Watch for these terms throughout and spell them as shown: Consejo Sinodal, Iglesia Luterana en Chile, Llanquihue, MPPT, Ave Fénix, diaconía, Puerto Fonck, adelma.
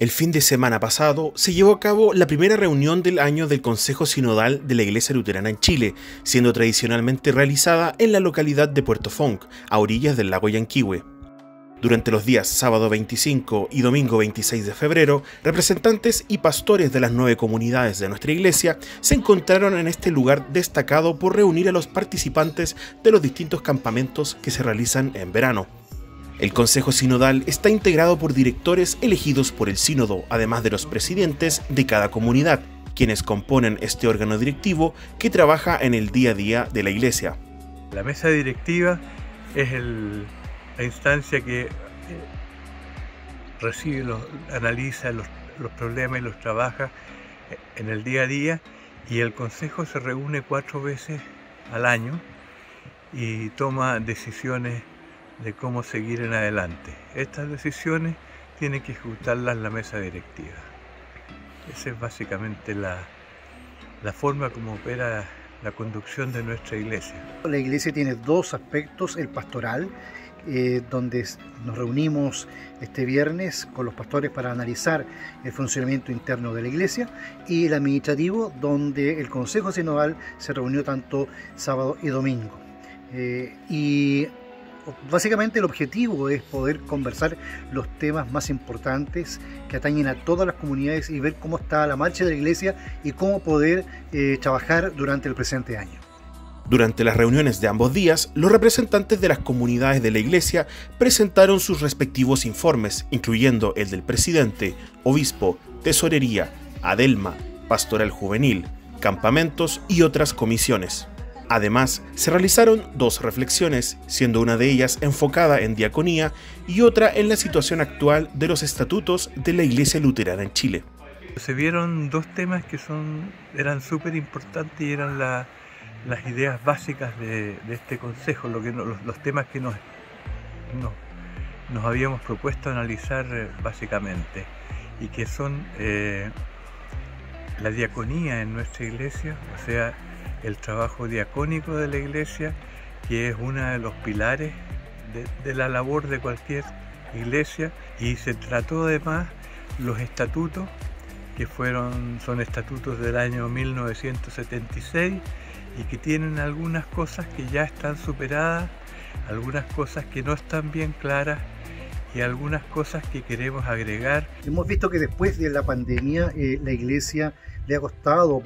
El fin de semana pasado se llevó a cabo la primera reunión del año del Consejo Sinodal de la Iglesia Luterana en Chile, siendo tradicionalmente realizada en la localidad de Puerto Fonck, a orillas del lago Llanquihue. Durante los días sábado 25 y domingo 26 de febrero, representantes y pastores de las 9 comunidades de nuestra iglesia se encontraron en este lugar destacado por reunir a los participantes de los distintos campamentos que se realizan en verano. El Consejo Sinodal está integrado por directores elegidos por el sínodo, además de los presidentes de cada comunidad, quienes componen este órgano directivo que trabaja en el día a día de la iglesia. La mesa directiva es la instancia que recibe, analiza los problemas y los trabaja en el día a día, y el Consejo se reúne 4 veces al año y toma decisiones de cómo seguir en adelante. Estas decisiones tienen que ejecutarlas la mesa directiva. Esa es básicamente la forma como opera la conducción de nuestra iglesia. La iglesia tiene 2 aspectos: el pastoral, donde nos reunimos este viernes con los pastores para analizar el funcionamiento interno de la iglesia, y el administrativo, donde el Consejo Sinodal se reunió tanto sábado y domingo. Y básicamente el objetivo es poder conversar los temas más importantes que atañen a todas las comunidades y ver cómo está la marcha de la iglesia y cómo poder trabajar durante el presente año. Durante las reuniones de ambos días, los representantes de las comunidades de la iglesia presentaron sus respectivos informes, incluyendo el del presidente, obispo, tesorería, adelma, pastoral juvenil, campamentos y otras comisiones. Además, se realizaron 2 reflexiones, siendo una de ellas enfocada en diaconía y otra en la situación actual de los estatutos de la Iglesia Luterana en Chile. Se vieron 2 temas que eran súper importantes y eran las ideas básicas de este consejo, los temas que nos habíamos propuesto analizar básicamente, y que son la diaconía en nuestra iglesia, o sea, el trabajo diacónico de la iglesia, que es uno de los pilares de la labor de cualquier iglesia, y se trató además los estatutos, que son estatutos del año 1976, y que tienen algunas cosas que ya están superadas, algunas cosas que no están bien claras y algunas cosas que queremos agregar. Hemos visto que después de la pandemia la iglesia le ha costado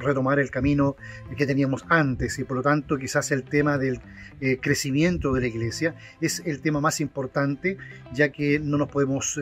retomar el camino que teníamos antes, y por lo tanto quizás el tema del crecimiento de la iglesia es el tema más importante, ya que no nos podemos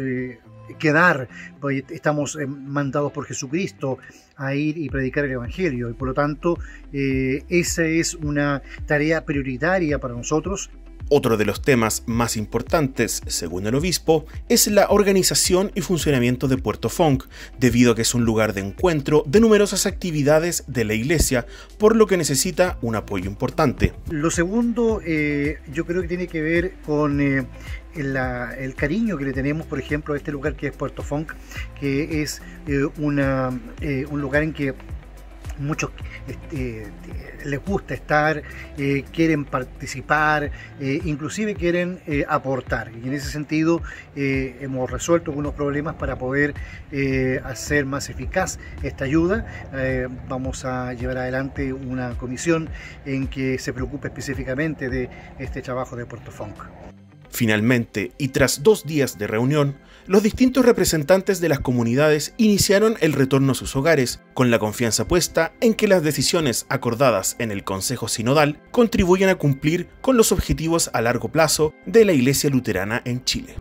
quedar, pues estamos mandados por Jesucristo a ir y predicar el Evangelio, y por lo tanto esa es una tarea prioritaria para nosotros. Otro de los temas más importantes, según el obispo, es la organización y funcionamiento de Puerto Fonck, debido a que es un lugar de encuentro de numerosas actividades de la iglesia, por lo que necesita un apoyo importante. Lo segundo, yo creo que tiene que ver con el cariño que le tenemos, por ejemplo, a este lugar que es Puerto Fonck, que es un lugar en que muchos les gusta estar, quieren participar, inclusive quieren aportar. Y en ese sentido hemos resuelto algunos problemas para poder hacer más eficaz esta ayuda. Vamos a llevar adelante una comisión en que se preocupe específicamente de este trabajo de Puerto Fonck. Finalmente, y tras 2 días de reunión, los distintos representantes de las comunidades iniciaron el retorno a sus hogares, con la confianza puesta en que las decisiones acordadas en el Consejo Sinodal contribuyan a cumplir con los objetivos a largo plazo de la Iglesia Luterana en Chile.